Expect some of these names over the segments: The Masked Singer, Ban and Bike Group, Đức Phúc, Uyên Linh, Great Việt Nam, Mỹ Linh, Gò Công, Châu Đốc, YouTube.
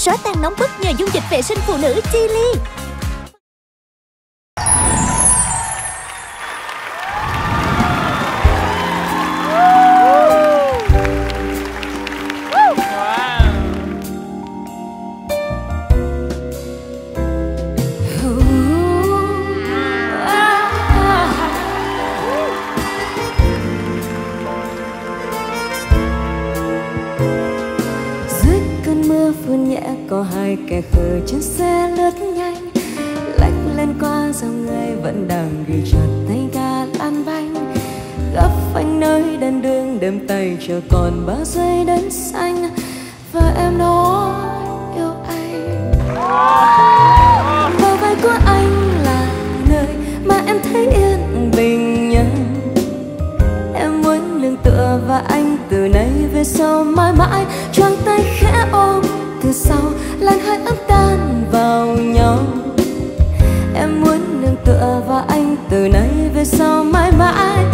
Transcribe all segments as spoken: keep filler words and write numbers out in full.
Xóa tan nóng bức nhờ dung dịch vệ sinh phụ nữ Chili. Có hai kẻ khờ trên xe lướt nhanh, lách lên qua dòng người vẫn đang ghi chặt tay ga lan banh. Gấp phanh nơi đèn đường đêm tay chờ còn ba giây đến xanh. Và em đó yêu anh, bờ vai của anh là nơi mà em thấy yên bình nhân. Em muốn nương tựa và anh từ nay về sau mãi mãi, choàng tay khẽ ôm. Từ sau làn hơi ấm tan vào nhau, em muốn nương tựa vào anh từ nay về sau mãi mãi.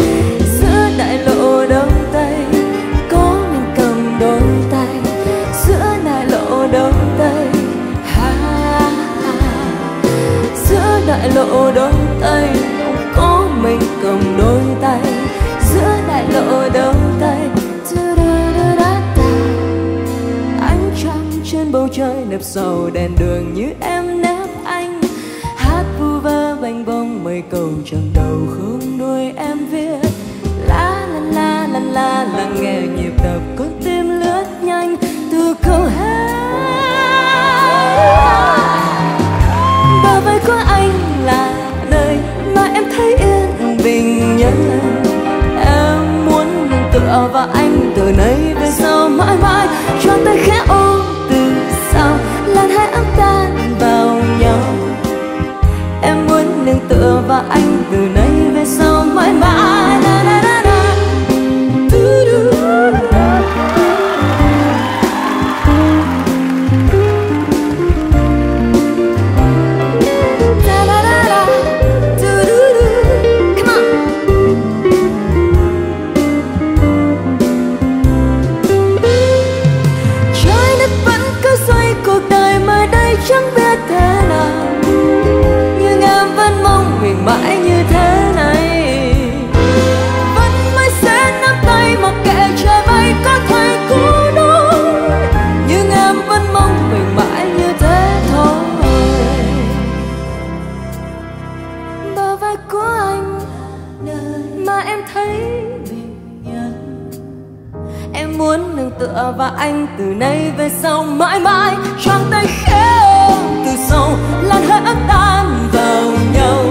Giữa đại lộ đông tây có mình cầm đôi tay, giữa đại lộ đông tây ha, ha, ha. Giữa đại lộ đông tây có mình cầm đôi tay, giữa đại lộ đông tây. Trên bầu trời nếp sầu đèn đường như em nếp anh, hát vu vơ bành bông mây câu chẳng đầu không đuôi em viết. La la la la la là nghe nhịp đập con tim lướt nhanh từ câu hát. Bờ vai của anh là nơi mà em thấy yên bình nhất. Em muốn nương tựa vào anh từ nay về sau mãi mãi, cho tay khẽ ôm. Làn hai ấm tan vào nhau, em muốn nương tựa vào anh từ nay về sau mãi mãi. Na, na, na, na. Mãi như thế này vẫn mãi sẽ nắm tay, mặc kệ trời bay có thay cũ đó. Nhưng em vẫn mong mình mãi như thế thôi. Bờ vai của anh nơi mà em thấy bình yên. Em muốn nương tựa vào anh từ nay về sau mãi mãi, trong tay khẽ ôm từ sau làn hơi ấm tan vào nhau.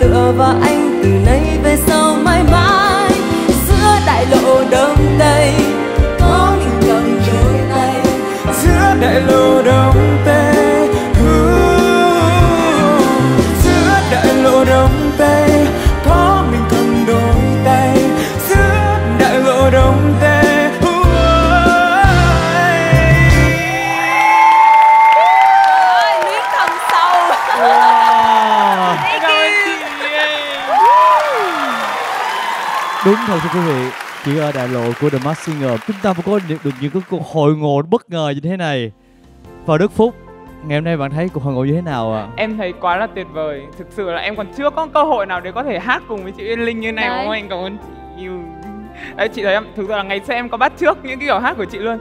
Tựa vào anh từ nay về sau mãi mãi, giữa đại lộ đông tây có mình cầm đôi tay, giữa đại lộ đông tây uh, giữa đại lộ đông tây có mình cầm đôi tay, giữa đại lộ đông tây. Đúng thật thưa quý vị, chỉ ở đại lộ của The Masked Singer chúng ta phải có được những cái cuộc hội ngộ bất ngờ như thế này. Và Đức Phúc, ngày hôm nay bạn thấy cuộc hội ngộ như thế nào ạ? À? Em thấy quá là tuyệt vời. Thực sự là em còn chưa có cơ hội nào để có thể hát cùng với chị Uyên Linh như này đấy. Không anh cảm ơn chị nhiều. Đấy, chị thấy em, thực ra là ngày xưa em có bắt trước những cái kiểu hát của chị luôn.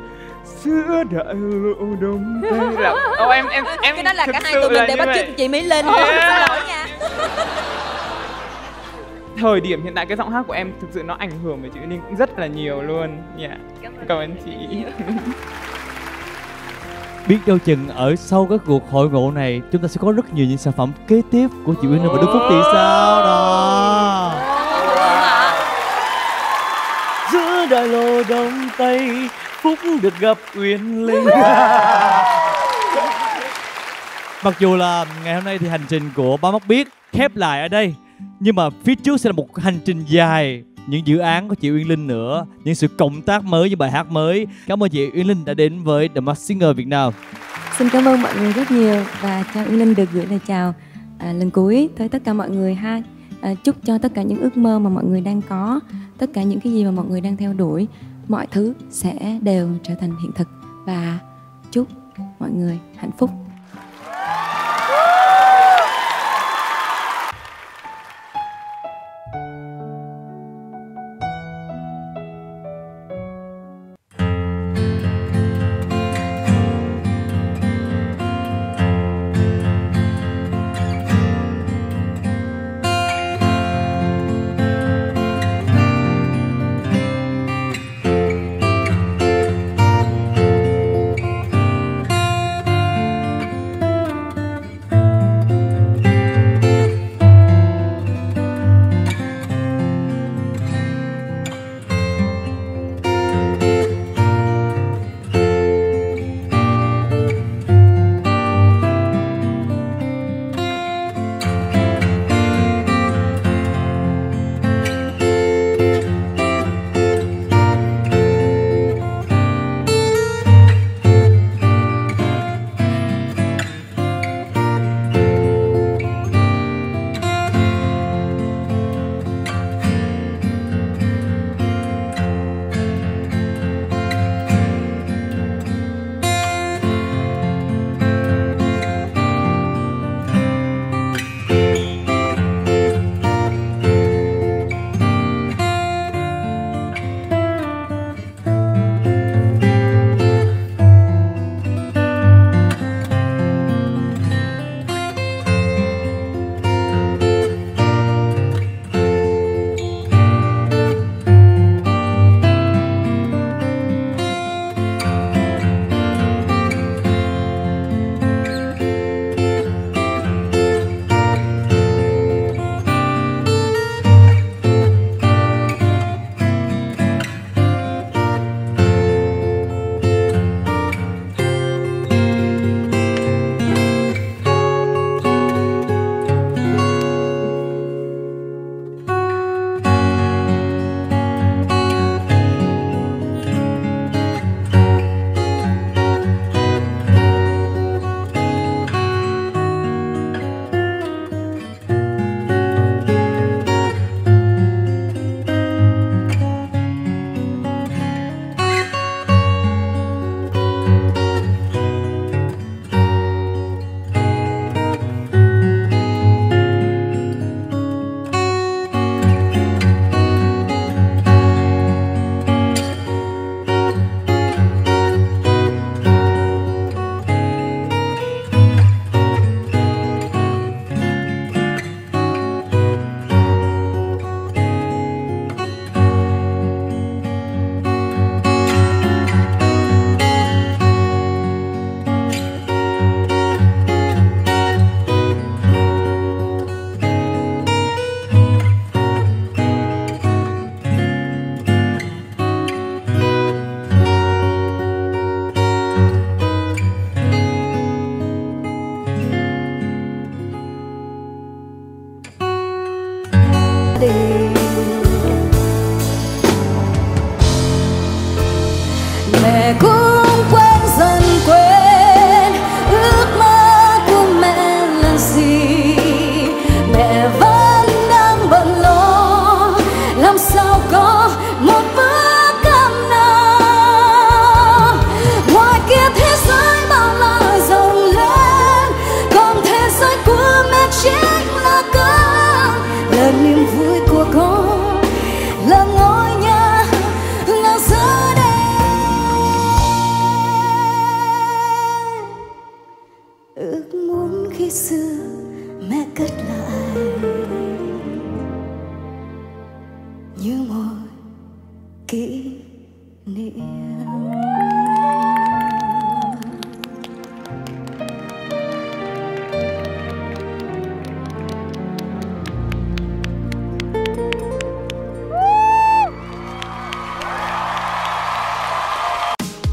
Giữa đại lộ đông tây là... Ô, em em em cái đó là cả hai tụi mình đều bắt trước chị Mỹ Linh. Xin lỗi nha. Thời điểm hiện tại cái giọng hát của em thực sự nó ảnh hưởng với chị Uyên Linh cũng rất là nhiều luôn. Yeah. Cảm ơn, Cảm ơn chị. Biết đâu chừng ở sau các cuộc hội ngộ này chúng ta sẽ có rất nhiều những sản phẩm kế tiếp của chị Uyên Linh và Đức Phúc thì sao đó. Giữa đại lộ đông tây Phúc được gặp Uyên Linh. Mặc dù là ngày hôm nay thì hành trình của Ba Móc Biết khép lại ở đây, nhưng mà phía trước sẽ là một hành trình dài, những dự án của chị Uyên Linh nữa, những sự cộng tác mới với bài hát mới. Cảm ơn chị Uyên Linh đã đến với The Masked Singer Việt Nam. Xin cảm ơn mọi người rất nhiều và cho Uyên Linh được gửi lời chào à, lần cuối tới tất cả mọi người ha. À, chúc cho tất cả những ước mơ mà mọi người đang có, tất cả những cái gì mà mọi người đang theo đuổi, mọi thứ sẽ đều trở thành hiện thực. Và chúc mọi người hạnh phúc.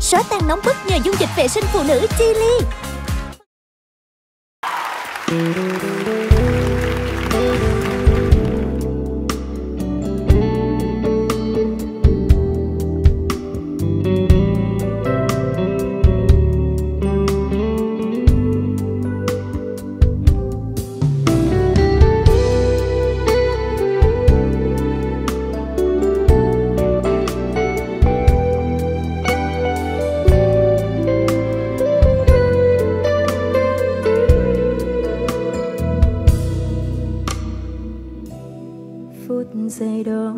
Xóa tan nóng bức nhờ dung dịch vệ sinh phụ nữ Chili. phút giây đó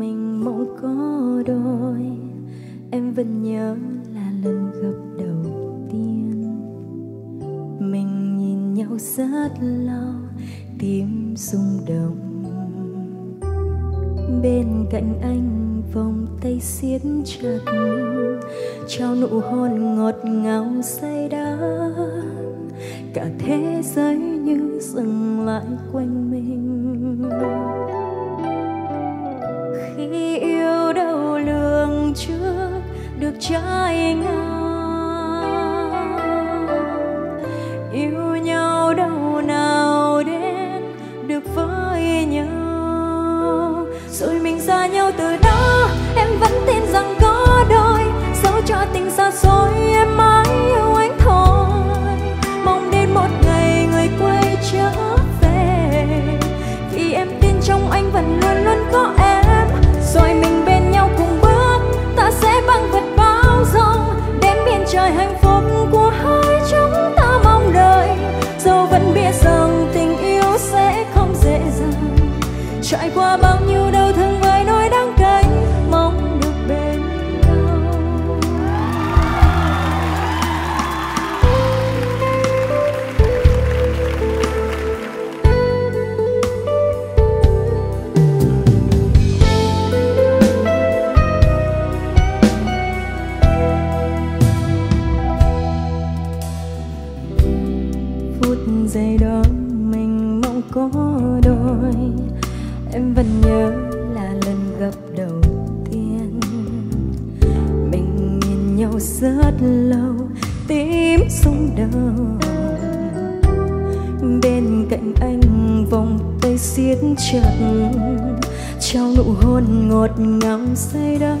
mình mong có đôi, em vẫn nhớ là lần gặp đầu tiên. Mình nhìn nhau rất lâu, tim rung động. Bên cạnh anh vòng tay siết chặt, trao nụ hôn ngọt ngào say đắm. Cả thế giới như dừng lại quanh mình. Khi yêu đâu lường trước được trái ngang, yêu nhau đâu nào đến được với nhau. Rồi mình xa nhau từ đó, em vẫn tin rằng có đôi. Dẫu cho tình xa xôi, em mãi yêu anh thôi. Mong đến một ngày người quay trở về, vì em tin trong anh vẫn luôn luôn có em. Rồi mình bên nhau cùng bước, ta sẽ băng vượt bão giông, đến miền trời hạnh phúc của hai chúng ta mong đợi. Dẫu vẫn biết rằng tình yêu sẽ không dễ dàng, trải qua bao nhiêu đau thương với nỗi đắng cay, mong được bên nhau. Phút giây đó mình mong có đôi, em vẫn nhớ là lần gặp đầu tiên. Mình nhìn nhau rất lâu, tim rung động. Bên cạnh anh vòng tay siết chặt, trao nụ hôn ngọt ngào say đắm.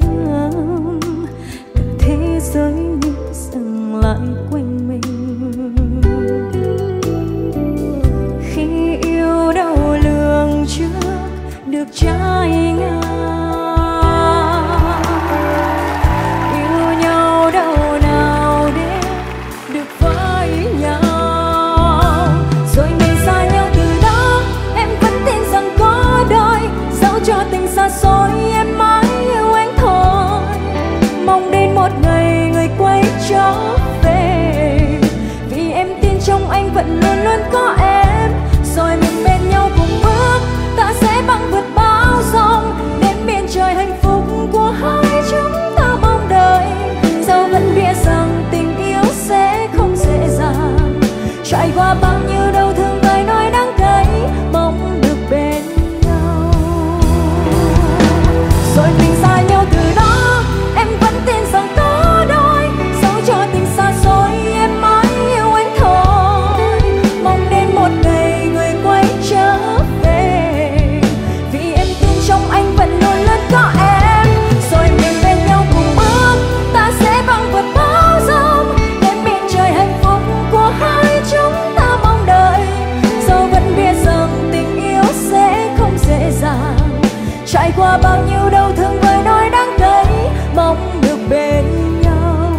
Cả thế giới như dừng lại quanh mình. Khi yêu đâu lường trước được trái ngang, yêu nhau đâu nào để được với nhau. Rồi mình xa nhau từ đó, em vẫn tin rằng có đôi. Dẫu cho tình xa xôi, em mãi yêu anh thôi. Mong đến một ngày người quay trở về, vì em tin trong anh vẫn luôn luôn có em. Rồi mình bên nhau cùng bước, ta sẽ băng vượt bão giông, đến miền trời hạnh phúc của hai chúng ta mong đợi. Dẫu vẫn biết rằng tình yêu sẽ không dễ dàng, trải qua bao nhiêu đau thương với nỗi đắng cay, mong được bên nhau. Rồi mình xa nhau từ đó, em vẫn tin rằng có đôi. Dẫu cho tình xa xôi, em mãi yêu anh thôi. Mong đến một ngày người quay trở về, vì em tin trong anh vẫn luôn luôn có em. Rồi mình bên nhau cùng bước, ta sẽ băng vượt bão giông, đến miền trời hạnh phúc của hai chúng ta mong đợi. Dẫu vẫn biết rằng tình yêu sẽ không dễ dàng, trải qua bao nhiêu đau thương với nỗi đắng cay, mong được bên nhau.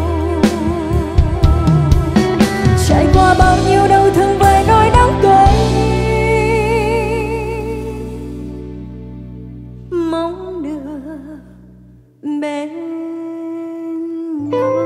Trải qua bao nhiêu đau thương với nỗi đắng cay, mong được bên nhau.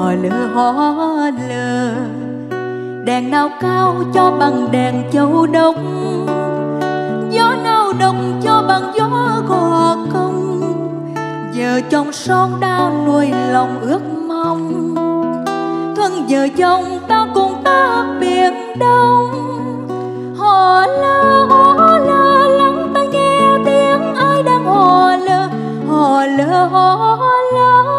hò lửa hò lửa, đèn nào cao cho bằng đèn Châu Đốc, gió nào đông cho bằng gió Gò Công. Giờ chồng son đau nuôi lòng ước mong, thân giờ chồng ta cùng ta biển đông. Hò lơ hò lơ lắng ta nghe tiếng ai đang hò lơ hò lơ hò lơ.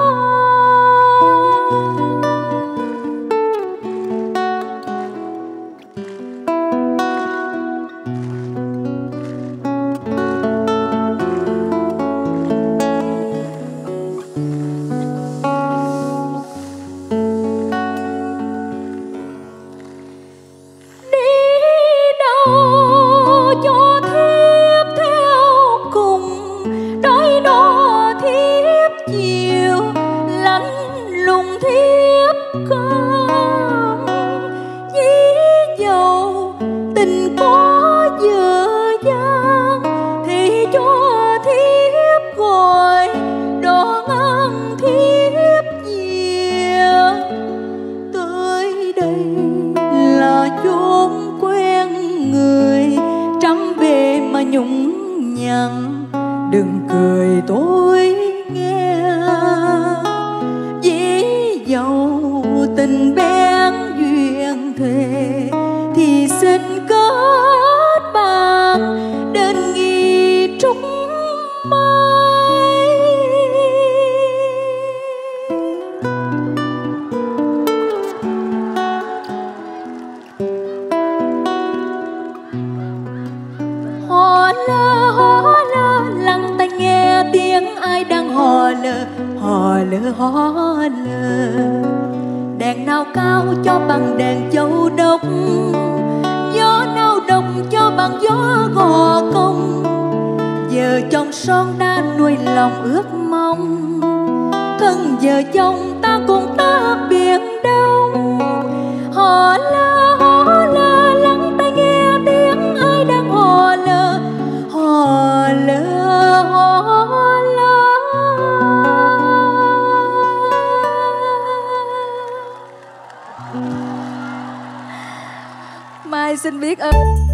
Mai xin biết ơn.